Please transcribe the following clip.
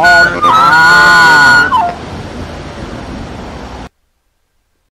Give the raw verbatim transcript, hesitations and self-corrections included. On it all.